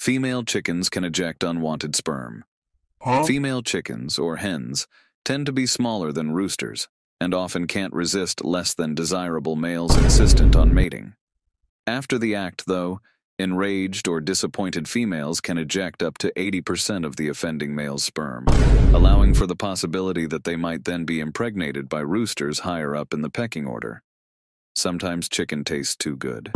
Female chickens can eject unwanted sperm. Huh? Female chickens, or hens, tend to be smaller than roosters and often can't resist less than desirable males insistent on mating. After the act, though, enraged or disappointed females can eject up to 80% of the offending male's sperm, allowing for the possibility that they might then be impregnated by roosters higher up in the pecking order. Sometimes chicken tastes too good.